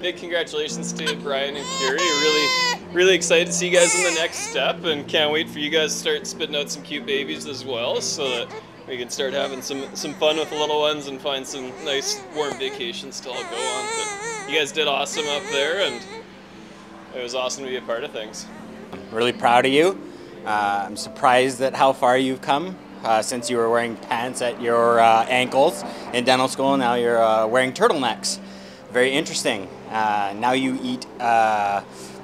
Big congratulations to Brian and Kyuri. Really excited to see you guys in the next step, and can't wait for you guys to start spitting out some cute babies as well, so that we can start having some fun with the little ones and find some nice warm vacations to all go on. But you guys did awesome up there, and it was awesome to be a part of things. I'm really proud of you. I'm surprised at how far you've come since you were wearing pants at your ankles in dental school. Now you're wearing turtlenecks. Very interesting. Now you eat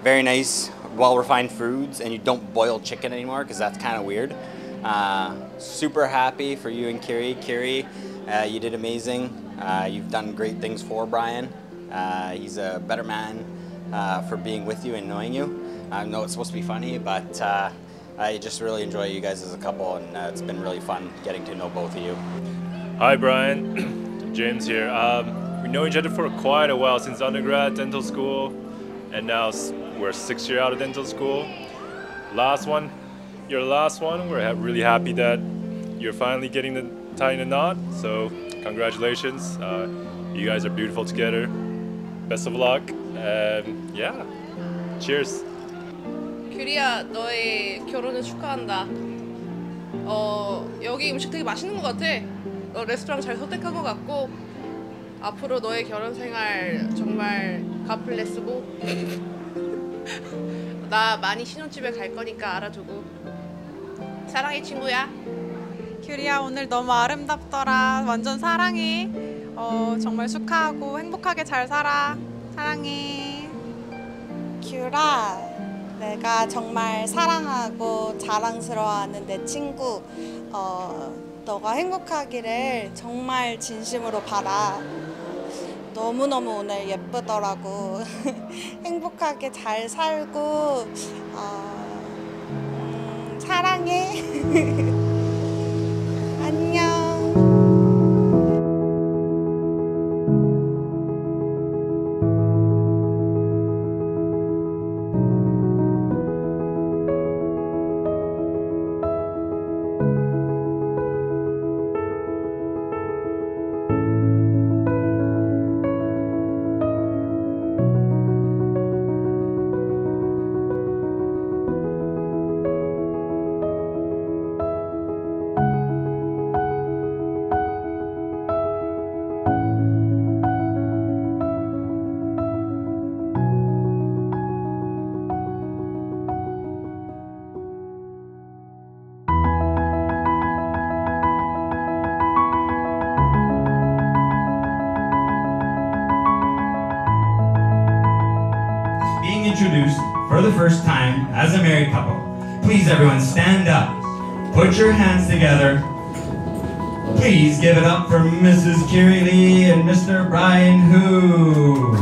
very nice, well-refined foods, and you don't boil chicken anymore because that's kind of weird. Super happy for you and Kyuri. Kyuri, you did amazing. You've done great things for Brian. He's a better man for being with you and knowing you. I know it's supposed to be funny, but I just really enjoy you guys as a couple, and it's been really fun getting to know both of you. Hi, Brian. James here. We know each other for quite a while, since undergrad, dental school, and now we're 6 years out of dental school. Your last one, we're really happy that you're finally getting the tying the knot, so congratulations. You guys are beautiful together. Best of luck, and yeah, cheers. 규리야, 너의 결혼을 축하한다. 여기 음식 되게 맛있는 것 같아. 너 레스토랑 잘 선택한 것 같고, 앞으로 너의 결혼 생활 정말 가플레 쓰고, 나 많이 신혼집에 갈 거니까 알아두고. 사랑해, 친구야. 규리야, 오늘 너무 아름답더라. 완전 사랑해. 정말 축하하고 행복하게 잘 살아. 사랑해. 규라. 내가 정말 사랑하고 자랑스러워하는 내 친구, 너가 행복하기를 정말 진심으로 바라. 너무너무 오늘 예쁘더라고. 행복하게 잘 살고, 사랑해. 안녕. Introduced for the first time as a married couple. Please everyone stand up, put your hands together. Please give it up for Mrs. Kyuri Lee and Mr. Brian Hu.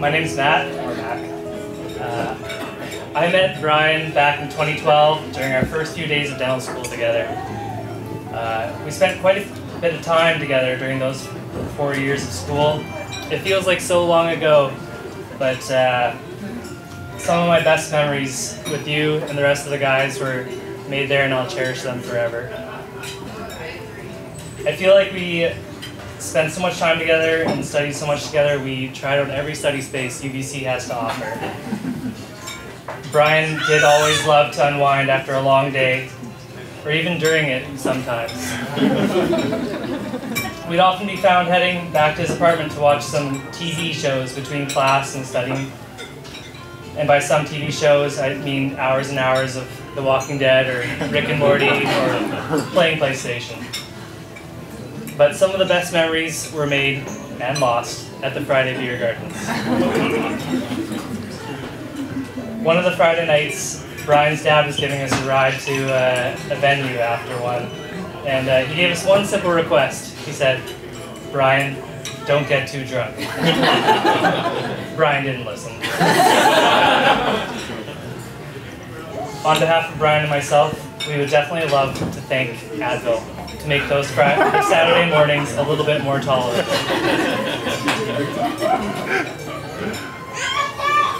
My name is Matt, or Mac. I met Brian back in 2012 during our first few days of dental school together. We spent quite a bit of time together during those 4 years of school. It feels like so long ago, but some of my best memories with you and the rest of the guys were made there, and I'll cherish them forever. I feel like we spend so much time together and study so much together. We tried out every study space UBC has to offer. Brian did always love to unwind after a long day, or even during it sometimes. We'd often be found heading back to his apartment to watch some TV shows between class and studying. And by some TV shows, I mean hours and hours of The Walking Dead or Rick and Morty or playing PlayStation. But some of the best memories were made and lost at the Friday beer gardens. One of the Friday nights, Brian's dad was giving us a ride to a venue after one, and he gave us one simple request. He said, "Brian, don't get too drunk." Brian didn't listen. On behalf of Brian and myself, we would definitely love to thank Cadville to make those Saturday mornings a little bit more tolerable.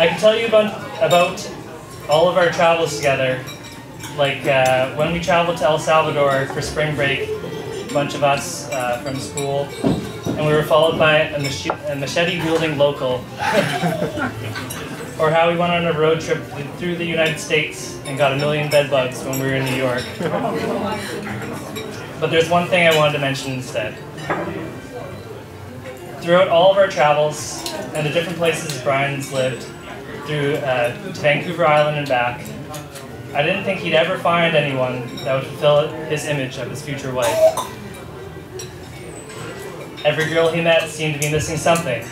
I can tell you about all of our travels together, like when we traveled to El Salvador for spring break, a bunch of us from school, and we were followed by a machete-wielding local, or how we went on a road trip through the United States and got a million bedbugs when we were in New York. But there's one thing I wanted to mention instead. Throughout all of our travels and the different places Brian's lived, through to Vancouver Island and back, I didn't think he'd ever find anyone that would fulfill his image of his future wife. Every girl he met seemed to be missing something.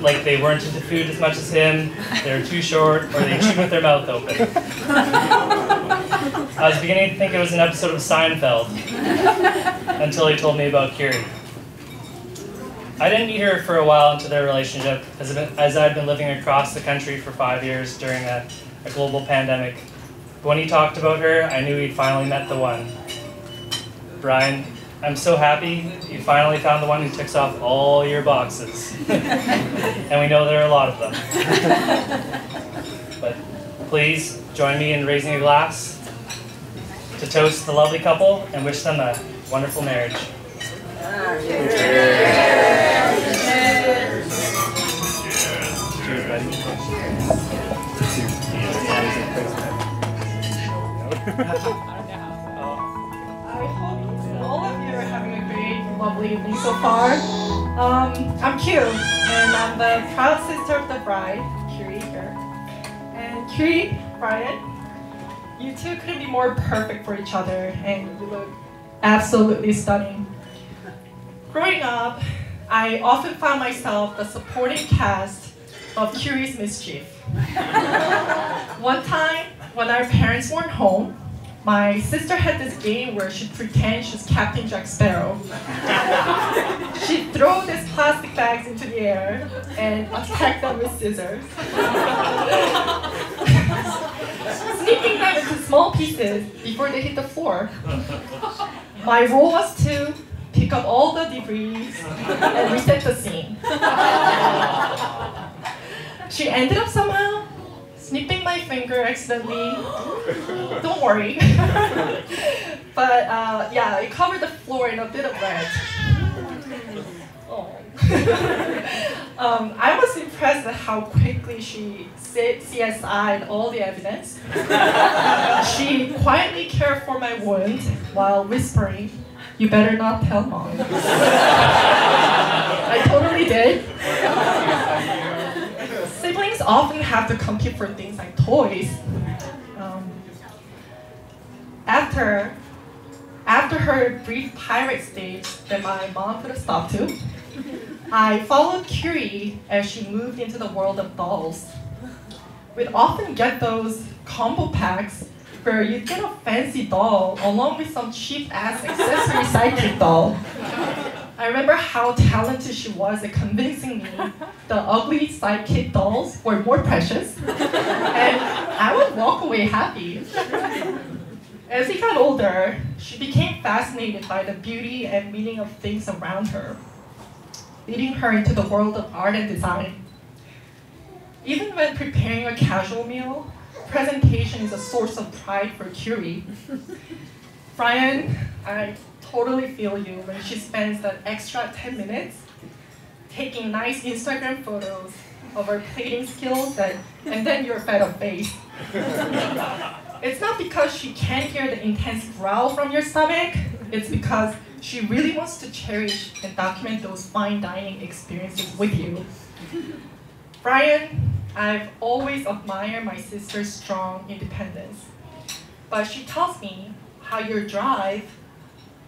Like they weren't into food as much as him, they were too short, or they chewed with their mouth open. I was beginning to think it was an episode of Seinfeld, until he told me about Kyuri. I didn't meet her for a while into their relationship, as I'd been living across the country for 5 years during a global pandemic. But when he talked about her, I knew he'd finally met the one. Brian, I'm so happy you finally found the one who ticks off all your boxes. And we know there are a lot of them. But please join me in raising a glass to toast the lovely couple and wish them a wonderful marriage. Cheers, buddy. I hope all of you are having a great, lovely evening so far. I'm Kyu, and I'm the proud sister of the bride, Kyuri here. And Kyuri, Brian, you two couldn't be more perfect for each other, and you look absolutely stunning. Growing up, I often found myself the supporting cast of Kyuri's mischief. One time, when our parents weren't home, my sister had this game where she'd pretend she's Captain Jack Sparrow. She'd throw these plastic bags into the air and attack them with scissors. Sneaking them into small pieces before they hit the floor. My role was to pick up all the debris and reset the scene. She ended up somehow snipping my finger accidentally. Don't worry. But yeah, it covered the floor in a bit of red. Oh. I was impressed at how quickly she CSI'd all the evidence. She quietly cared for my wound while whispering, "You better not tell mom." I totally did. Siblings often have to compete for things like toys. After her brief pirate stage that my mom could have stopped to, I followed Kyuri as she moved into the world of dolls. We'd often get those combo packs where you'd get a fancy doll along with some cheap-ass accessory sidekick doll. I remember how talented she was at convincing me the ugly sidekick dolls were more precious, and I would walk away happy. As we got older, she became fascinated by the beauty and meaning of things around her, leading her into the world of art and design. Even when preparing a casual meal, presentation is a source of pride for Kyuri. Brian, I totally feel you when she spends that extra 10 minutes taking nice Instagram photos of her plating skills and then you're fed up face. It's not because she can't hear the intense growl from your stomach, it's because she really wants to cherish and document those fine dining experiences with you. Brian, I've always admired my sister's strong independence, but she tells me how your drive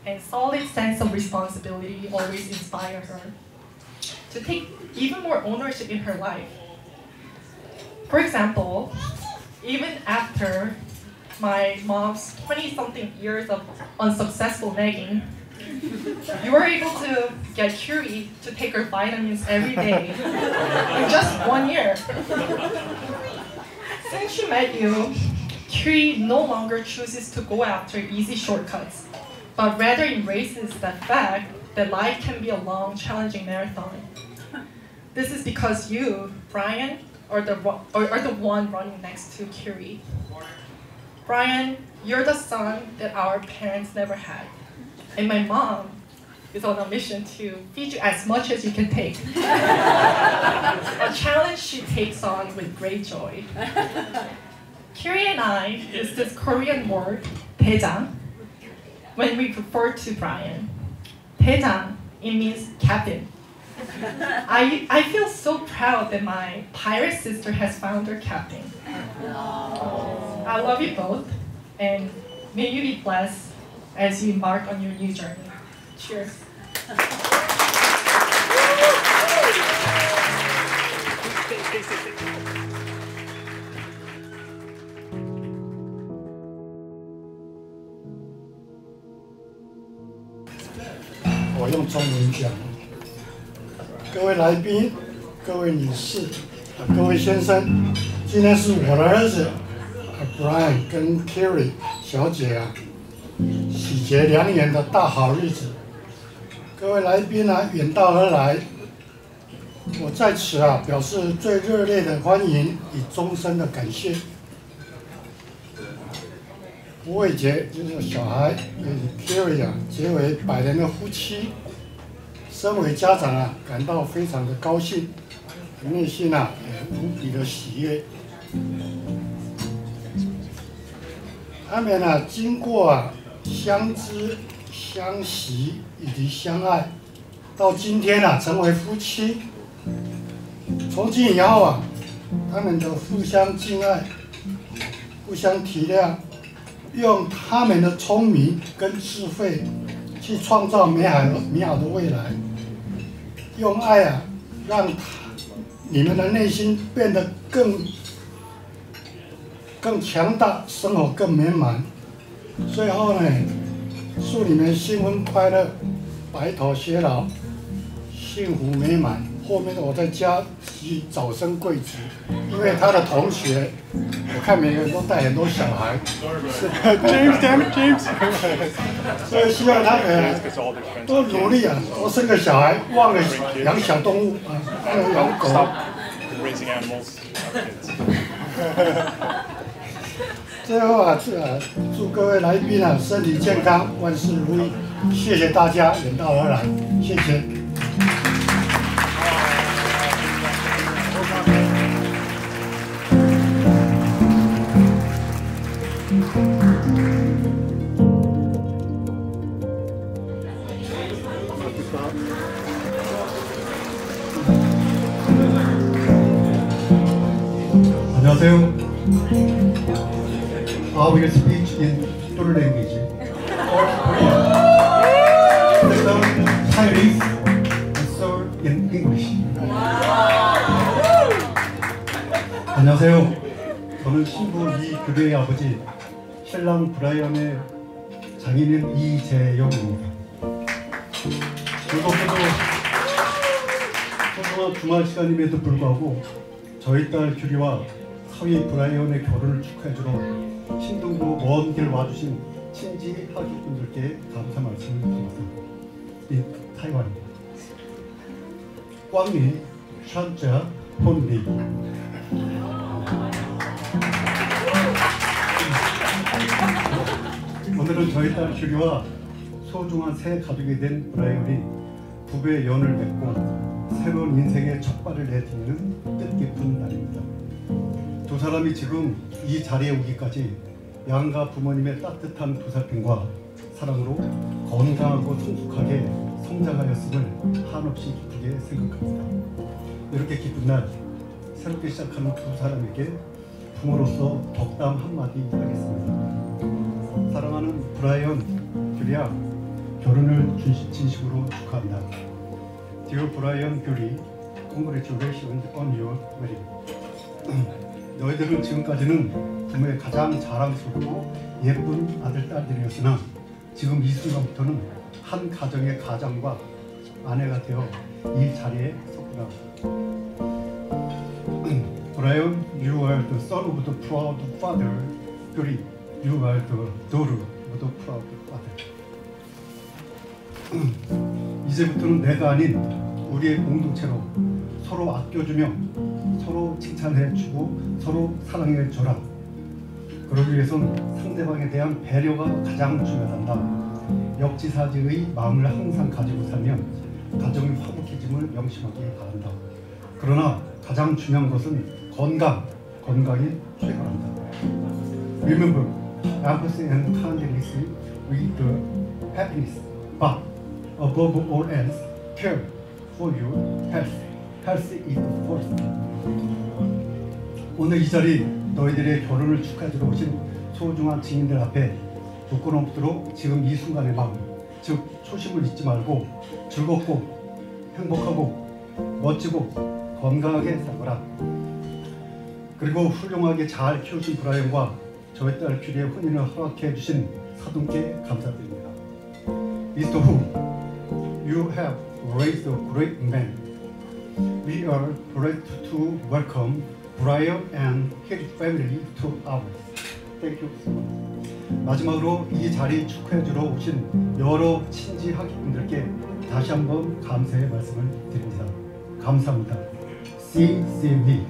and solid sense of responsibility always inspire her to take even more ownership in her life. For example, even after my mom's 20-something years of unsuccessful nagging, you were able to get Kyuri to take her vitamins every day in just 1 year. Since she met you, Kyuri no longer chooses to go after easy shortcuts, but rather embraces the fact that life can be a long, challenging marathon. This is because you, Brian, are the one running next to Kyuri. Brian, you're the son that our parents never had. And my mom is on a mission to feed you as much as you can take. A challenge she takes on with great joy. Kyuri and I use this Korean word, daejang, when we refer to Brian. Daejang, it means captain. I feel so proud that my pirate sister has found her captain. Aww. I love you both, and may you be blessed as you embark on your new journey. Cheers. 各位来宾、各位女士、各位先生，今天是我的儿子 Brian 跟 Kyuri 小姐啊，喜结良缘的大好日子。各位来宾啊，远道而来，我在此啊表示最热烈的欢迎与衷身的感谢。吴伟杰就是小孩与 Kyuri 啊结为百年的夫妻。 身为家长啊，感到非常的高兴，内心啊也无比的喜悦。他们啊，经过啊相知、相惜以及相爱，到今天啊成为夫妻。从今以后啊，他们的互相敬爱、互相体谅，用他们的聪明跟智慧去创造美好的未来。 用爱啊，让你们的内心变得更强大，生活更美满。最后呢，祝你们新婚快乐，白头偕老，幸福美满。后面我再加句早生贵子，因为他的同学，我看每个人都带很多小孩，是 James， 所以希望他们多努力啊，多生个小孩，忘了养小动物啊，养狗。最后啊，祝各位来宾啊身体健康，万事如意，谢谢大家远道而来，谢谢。 I will speak in two languages. So Chinese and so in English. 안녕하세요. 저는 신부 이규리의 아버지, 신랑 브라이언의 장인인 이재영입니다. 이것도 소중한 주말 시간임에도 불구하고 저희 딸 규리와 사위 브라이언의 결혼을 축하해주러 신동으로 먼 길 와주신 친지 하객분들께 감사 말씀을 드립니다. 이 타이완입니다. 꽝리, 샨자, 혼리. 오늘은 저희 딸 규리와 소중한 새 가족이 된 브라이언이 부부의 연을 맺고 새로운 인생의 첫 발을 내딛는 뜻깊은 날입니다. 두 사람이 지금 이 자리에 오기까지 양가 부모님의 따뜻한 보살핌과 사랑으로 건강하고 성숙하게 성장하였음을 한없이 기쁘게 생각합니다. 이렇게 기쁜 날 새롭게 시작하는 두 사람에게 부모로서 덕담 한마디 하겠습니다. 사랑하는 브라이언, 규리야, 결혼을 진심으로 축하합니다. Dear Brian, Kyuri, congratulations on your wedding. 너희들은 지금까지는 부모의 가장 자랑스럽고 예쁜 아들, 딸들이었으나 지금 이 순간부터는 한 가정의 가장과 아내가 되어 이 자리에 섰구나. Brian, you are the son of the proud father. Kyuri, you are the daughter of the proud father. 이제부터는 내가 아닌 우리의 공동체로 서로 아껴주며 서로 칭찬해주고 서로 사랑해줘라. 그러기 위해선 상대방에 대한 배려가 가장 중요하단다. 역지사지의 마음을 항상 가지고 살면 가정의 화목해짐을 명심하길 바란다. 그러나 가장 중요한 것은 건강이 최고란다. Remember, empathy and kindness with the happiness, but above all else, care for your health. Health is first. 오늘 이 자리 너희들의 결혼을 축하해주러 오신 소중한 증인들 앞에 조건 없도록 지금 이 순간의 마음, 즉 초심을 잊지 말고 즐겁고 행복하고 멋지고 건강하게 살거라. 그리고 훌륭하게 잘 키우신 브라이언과 저의 딸 규리의 혼인을 허락해주신 사돈께 감사드립니다. Mr. Hu, you have raised a great man. We are thrilled to welcome Brian and his family to ours. Thank you so much. 마지막으로 이 자리 축하해주러 오신 여러 친지 학인분들께 다시 한번 감사의 말씀을 드립니다. 감사합니다. CCV.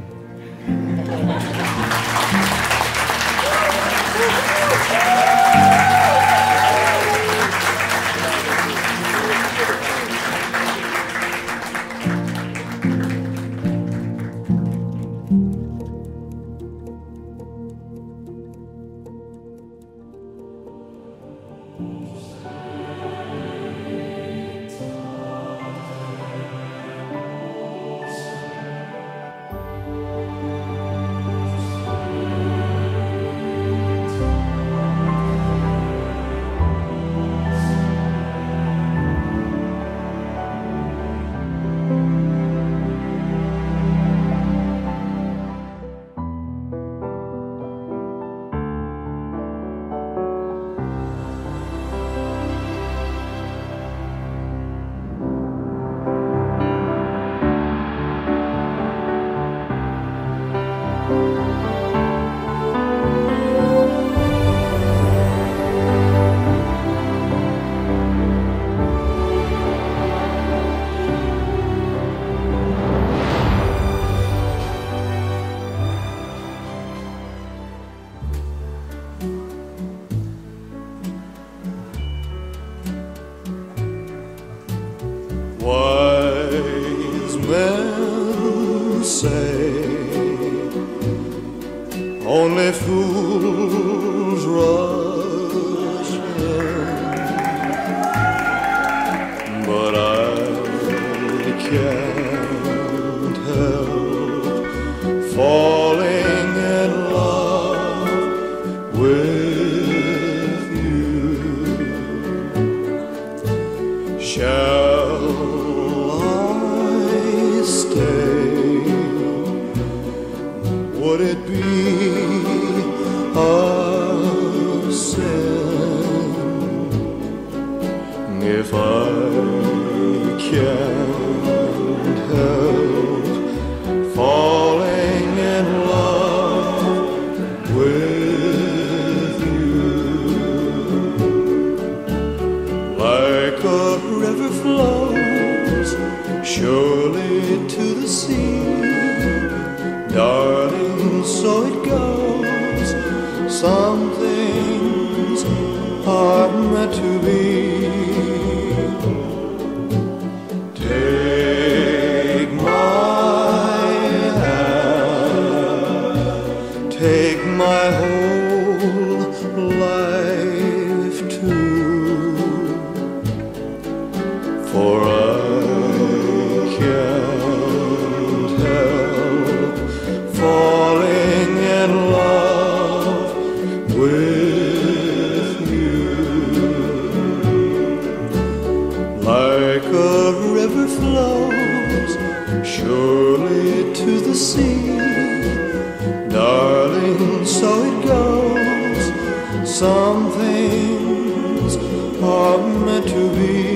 Some things are meant to be.